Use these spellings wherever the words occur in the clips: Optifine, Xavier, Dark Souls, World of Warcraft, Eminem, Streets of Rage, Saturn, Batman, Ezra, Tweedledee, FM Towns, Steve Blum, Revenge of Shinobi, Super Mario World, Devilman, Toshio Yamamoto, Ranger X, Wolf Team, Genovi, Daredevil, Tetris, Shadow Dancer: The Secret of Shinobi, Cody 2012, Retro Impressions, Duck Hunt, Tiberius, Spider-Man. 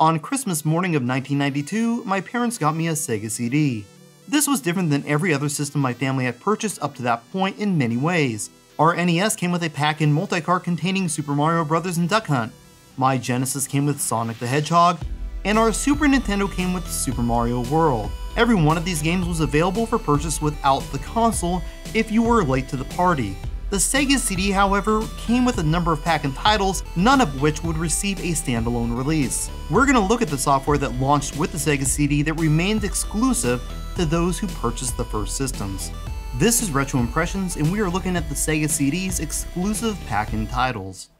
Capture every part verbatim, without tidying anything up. On Christmas morning of nineteen ninety-two, my parents got me a Sega C D. This was different than every other system my family had purchased up to that point in many ways. Our N E S came with a pack-in multi-cart containing Super Mario Bros and Duck Hunt. My Genesis came with Sonic the Hedgehog, and our Super Nintendo came with Super Mario World. Every one of these games was available for purchase without the console if you were late to the party. The Sega C D, however, came with a number of pack-in titles, none of which would receive a standalone release. We're going to look at the software that launched with the Sega C D that remained exclusive to those who purchased the first systems. This is Retro Impressions, and we are looking at the Sega C D's exclusive pack-in titles.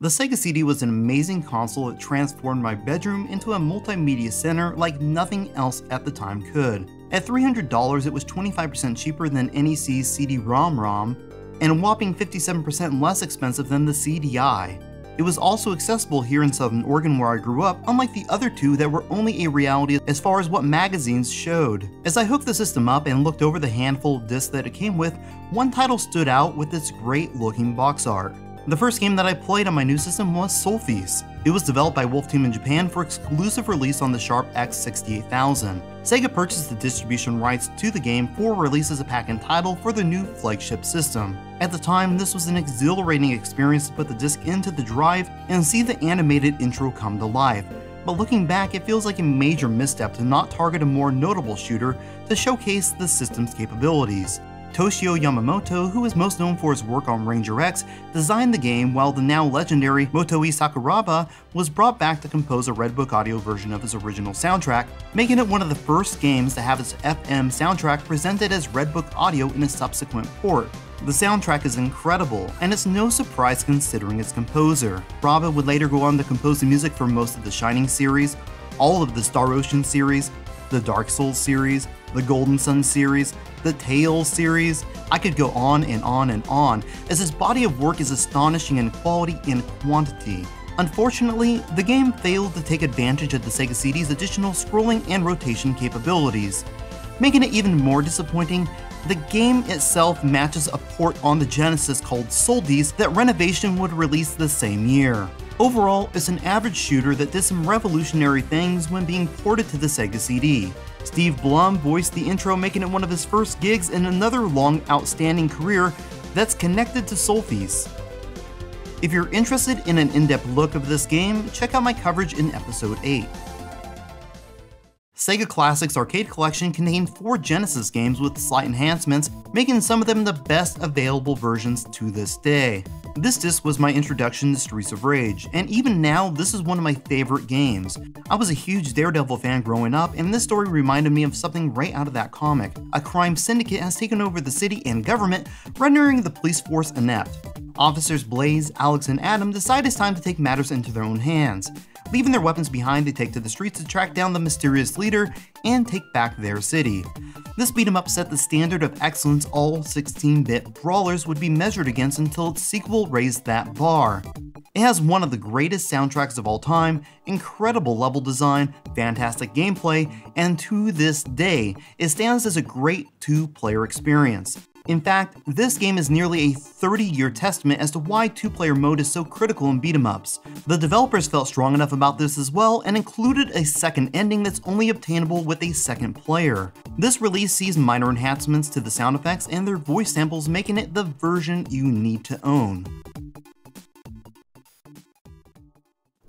The Sega C D was an amazing console that transformed my bedroom into a multimedia center like nothing else at the time could. At three hundred dollars, it was twenty-five percent cheaper than N E C's C D ROM ROM, and a whopping fifty-seven percent less expensive than the C D i. It was also accessible here in Southern Oregon where I grew up, unlike the other two that were only a reality as far as what magazines showed. As I hooked the system up and looked over the handful of discs that it came with, one title stood out with its great looking box art. The first game that I played on my new system was Sol-Feace. It was developed by Wolf Team in Japan for exclusive release on the Sharp X six eight thousand. Sega purchased the distribution rights to the game for release as a pack-in title for their new flagship system. At the time, this was an exhilarating experience to put the disc into the drive and see the animated intro come to life. But looking back, it feels like a major misstep to not target a more notable shooter to showcase the system's capabilities. Toshio Yamamoto, who is most known for his work on Ranger X, designed the game while the now legendary Motoi Sakuraba was brought back to compose a Red Book Audio version of his original soundtrack, making it one of the first games to have its F M soundtrack presented as Red Book Audio in a subsequent port. The soundtrack is incredible, and it's no surprise considering its composer. Sakuraba would later go on to compose the music for most of the Shining series, all of the Star Ocean series, the Dark Souls series, the Golden Sun series, the Tales series. I could go on and on and on, as his body of work is astonishing in quality and quantity. Unfortunately, the game failed to take advantage of the Sega C D's additional scrolling and rotation capabilities. Making it even more disappointing, the game itself matches a port on the Genesis called Sol-Feace that Renovation would release the same year. Overall, it's an average shooter that did some revolutionary things when being ported to the Sega C D. Steve Blum voiced the intro, making it one of his first gigs in another long, outstanding career that's connected to Sol-Feace. If you're interested in an in-depth look of this game, check out my coverage in episode eight. Sega Classics Arcade Collection contained four Genesis games with slight enhancements, making some of them the best available versions to this day. This disc was my introduction to Streets of Rage, and even now, this is one of my favorite games. I was a huge Daredevil fan growing up, and this story reminded me of something right out of that comic. A crime syndicate has taken over the city and government, rendering the police force inept. Officers Blaze, Alex, and Adam decide it's time to take matters into their own hands. Leaving their weapons behind, they take to the streets to track down the mysterious leader and take back their city. This beat-em-up set the standard of excellence all sixteen-bit brawlers would be measured against until its sequel raised that bar. It has one of the greatest soundtracks of all time, incredible level design, fantastic gameplay, and to this day, it stands as a great two-player experience. In fact, this game is nearly a thirty-year testament as to why two-player mode is so critical in beat-em-ups. The developers felt strong enough about this as well and included a second ending that's only obtainable with a second player. This release sees minor enhancements to the sound effects and their voice samples, making it the version you need to own.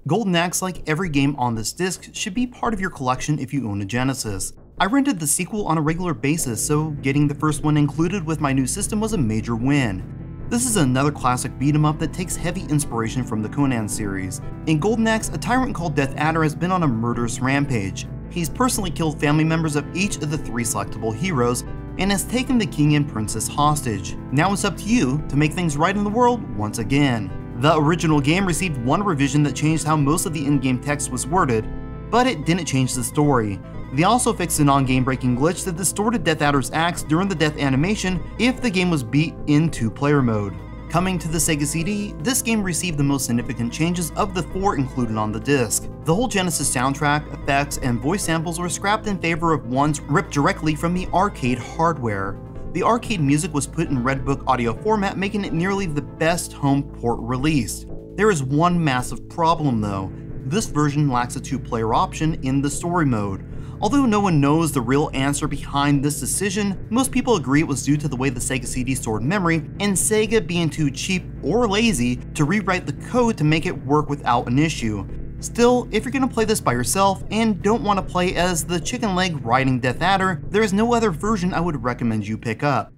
Golden Axe, like every game on this disc, should be part of your collection if you own a Genesis. I rented the sequel on a regular basis, so getting the first one included with my new system was a major win. This is another classic beat-em-up that takes heavy inspiration from the Conan series. In Golden Axe, a tyrant called Death Adder has been on a murderous rampage. He's personally killed family members of each of the three selectable heroes and has taken the king and princess hostage. Now it's up to you to make things right in the world once again. The original game received one revision that changed how most of the in-game text was worded, but it didn't change the story. They also fixed a non-game breaking glitch that distorted Death Adder's axe during the death animation if the game was beat in two-player mode. Coming to the Sega C D, this game received the most significant changes of the four included on the disc. The whole Genesis soundtrack, effects, and voice samples were scrapped in favor of ones ripped directly from the arcade hardware. The arcade music was put in Red Book Audio format, making it nearly the best home port released. There is one massive problem though. this version lacks a two-player option in the story mode. Although no one knows the real answer behind this decision, most people agree it was due to the way the Sega C D stored memory and Sega being too cheap or lazy to rewrite the code to make it work without an issue. Still, if you're going to play this by yourself and don't want to play as the chicken leg riding Death Adder, there is no other version I would recommend you pick up.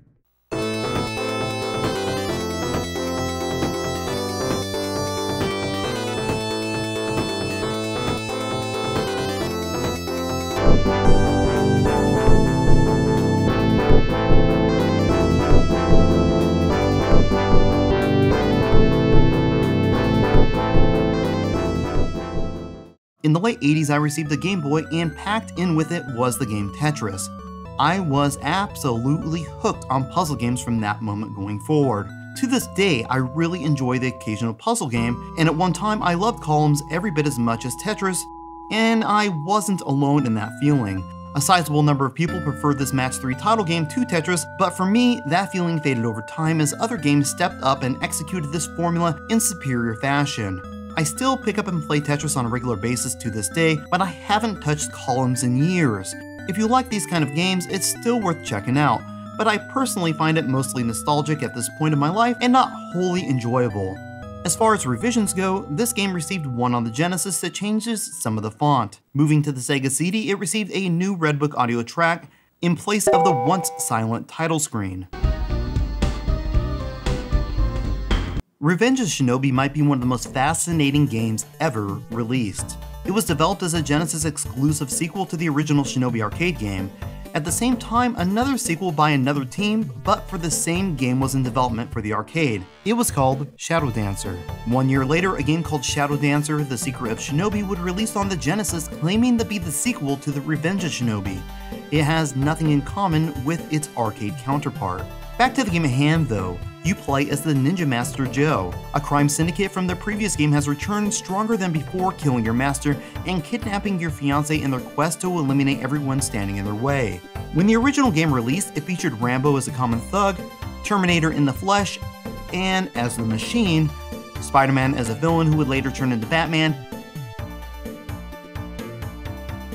In the late eighties, I received the Game Boy, and packed in with it was the game Tetris. I was absolutely hooked on puzzle games from that moment going forward. To this day, I really enjoy the occasional puzzle game, and at one time I loved Columns every bit as much as Tetris, and I wasn't alone in that feeling. A sizable number of people preferred this match three title game to Tetris, but for me, that feeling faded over time as other games stepped up and executed this formula in superior fashion. I still pick up and play Tetris on a regular basis to this day, but I haven't touched Columns in years. If you like these kind of games, it's still worth checking out, but I personally find it mostly nostalgic at this point in my life and not wholly enjoyable. As far as revisions go, this game received one on the Genesis that changes some of the font. Moving to the Sega C D, it received a new Red Book Audio track in place of the once silent title screen. Revenge of Shinobi might be one of the most fascinating games ever released. It was developed as a Genesis exclusive sequel to the original Shinobi arcade game. At the same time, another sequel by another team, but for the same game, was in development for the arcade. It was called Shadow Dancer. One year later, a game called Shadow Dancer: The Secret of Shinobi would release on the Genesis, claiming to be the sequel to the Revenge of Shinobi. It has nothing in common with its arcade counterpart. Back to the game at hand though, you play as the Ninja Master Joe. A crime syndicate from the previous game has returned stronger than before, killing your master and kidnapping your fiancé in their quest to eliminate everyone standing in their way. When the original game released, it featured Rambo as a common thug, Terminator in the flesh, and as the machine, Spider-Man as a villain who would later turn into Batman,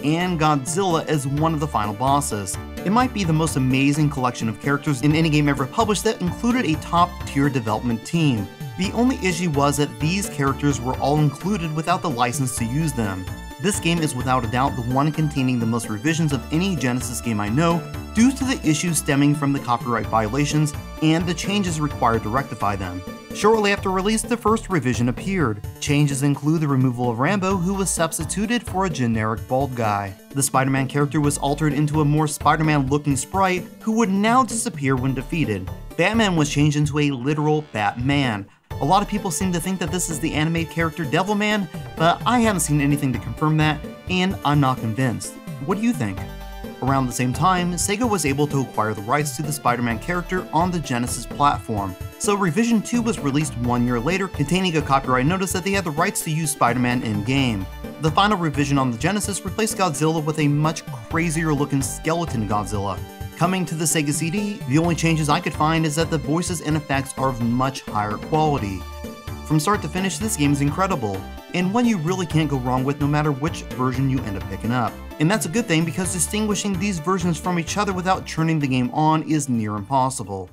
and Godzilla as one of the final bosses. It might be the most amazing collection of characters in any game ever published that included a top-tier development team. The only issue was that these characters were all included without the license to use them. This game is without a doubt the one containing the most revisions of any Genesis game I know, due to the issues stemming from the copyright violations and the changes required to rectify them. Shortly after release, the first revision appeared. Changes include the removal of Rambo, who was substituted for a generic bald guy. The Spider-Man character was altered into a more Spider-Man-looking sprite, who would now disappear when defeated. Batman was changed into a literal Batman. A lot of people seem to think that this is the animated character Devilman, but I haven't seen anything to confirm that, and I'm not convinced. What do you think? Around the same time, Sega was able to acquire the rights to the Spider-Man character on the Genesis platform. So Revision two was released one year later, containing a copyright notice that they had the rights to use Spider-Man in-game. The final revision on the Genesis replaced Godzilla with a much crazier looking skeleton Godzilla. Coming to the Sega C D, the only changes I could find is that the voices and effects are of much higher quality. From start to finish, this game is incredible, and one you really can't go wrong with no matter which version you end up picking up. And that's a good thing, because distinguishing these versions from each other without turning the game on is near impossible.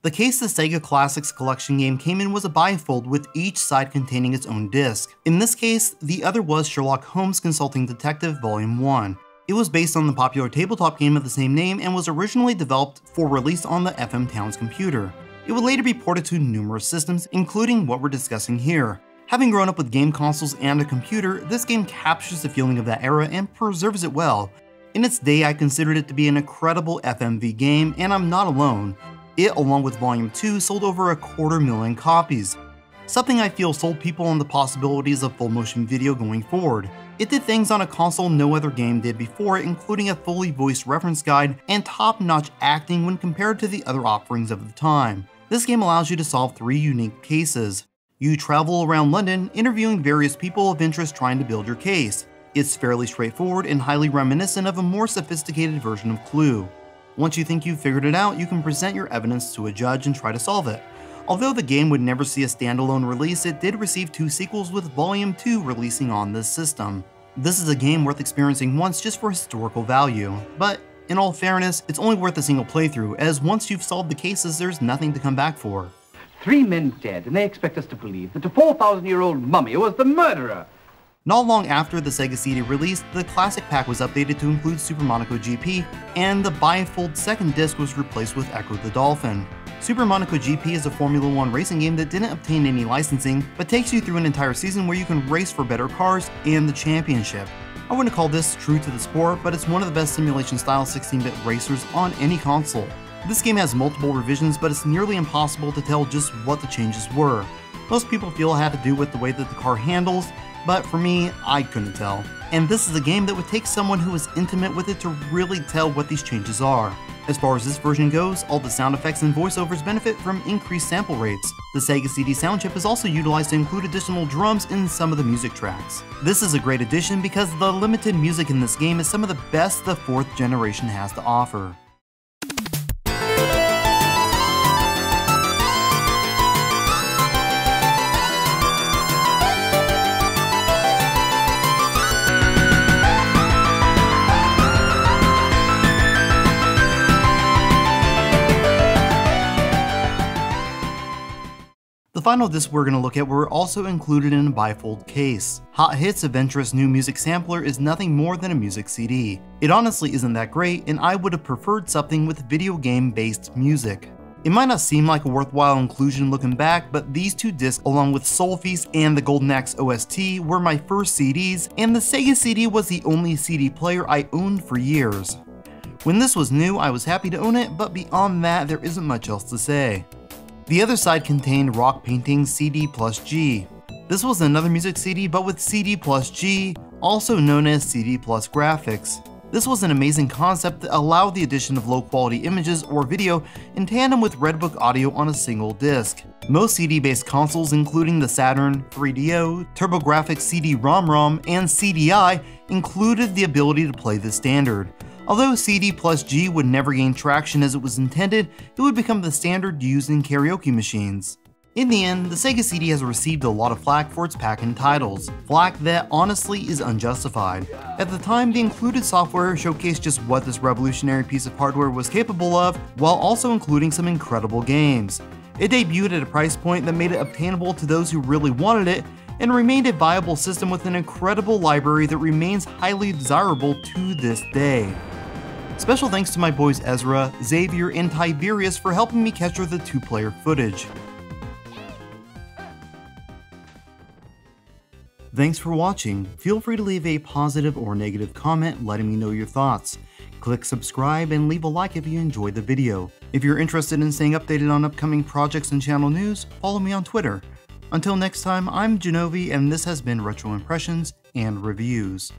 The case the Sega Classics collection game came in was a bifold, with each side containing its own disc. In this case, the other was Sherlock Holmes Consulting Detective Volume one. It was based on the popular tabletop game of the same name and was originally developed for release on the F M Towns computer. It would later be ported to numerous systems, including what we're discussing here. Having grown up with game consoles and a computer, this game captures the feeling of that era and preserves it well. In its day, I considered it to be an incredible F M V game, and I'm not alone. It, along with Volume two, sold over a quarter million copies. Something I feel sold people on the possibilities of full motion video going forward. It did things on a console no other game did before, including a fully voiced reference guide and top-notch acting when compared to the other offerings of the time. This game allows you to solve three unique cases. You travel around London, interviewing various people of interest trying to build your case. It's fairly straightforward and highly reminiscent of a more sophisticated version of Clue. Once you think you've figured it out, you can present your evidence to a judge and try to solve it. Although the game would never see a standalone release, it did receive two sequels, with Volume two releasing on this system. This is a game worth experiencing once just for historical value, but in all fairness, it's only worth a single playthrough, as once you've solved the cases, there's nothing to come back for. Three men dead, and they expect us to believe that a four thousand year old mummy was the murderer! Not long after the Sega C D release, the Classic Pack was updated to include Super Monaco G P, and the bifold second disc was replaced with Echo the Dolphin. Super Monaco G P is a Formula one racing game that didn't obtain any licensing, but takes you through an entire season where you can race for better cars and the championship. I wouldn't call this true to the sport, but it's one of the best simulation-style sixteen bit racers on any console. This game has multiple revisions, but it's nearly impossible to tell just what the changes were. Most people feel it had to do with the way that the car handles, but for me, I couldn't tell. And this is a game that would take someone who is intimate with it to really tell what these changes are. As far as this version goes, all the sound effects and voiceovers benefit from increased sample rates. The Sega C D sound chip is also utilized to include additional drums in some of the music tracks. This is a great addition because the limited music in this game is some of the best the fourth generation has to offer. The final discs we're going to look at were also included in a bifold case. Hot Hits' adventurous new music sampler is nothing more than a music C D. It honestly isn't that great, and I would have preferred something with video game based music. It might not seem like a worthwhile inclusion looking back, but these two discs, along with Sol-Feace and the Golden Axe O S T, were my first C Ds, and the Sega C D was the only C D player I owned for years. When this was new, I was happy to own it, but beyond that, there isn't much else to say. The other side contained Rock Painting's C D plus G. This was another music C D, but with C D plus G, also known as C D plus graphics. This was an amazing concept that allowed the addition of low-quality images or video in tandem with Red Book Audio on a single disc. Most C D-based consoles, including the Saturn, three D O, TurboGrafx C D ROM ROM, and C D i, included the ability to play this standard. Although C D plus G would never gain traction as it was intended, it would become the standard used in karaoke machines. In the end, the Sega C D has received a lot of flack for its pack and titles, flack that honestly is unjustified. At the time, the included software showcased just what this revolutionary piece of hardware was capable of, while also including some incredible games. It debuted at a price point that made it obtainable to those who really wanted it, and remained a viable system with an incredible library that remains highly desirable to this day. Special thanks to my boys Ezra, Xavier, and Tiberius for helping me capture the two-player footage. Thanks for watching. Feel free to leave a positive or negative comment letting me know your thoughts. Click subscribe and leave a like if you enjoyed the video. If you're interested in staying updated on upcoming projects and channel news, follow me on Twitter. Until next time, I'm Genovi, and this has been Retro Impressions and Reviews.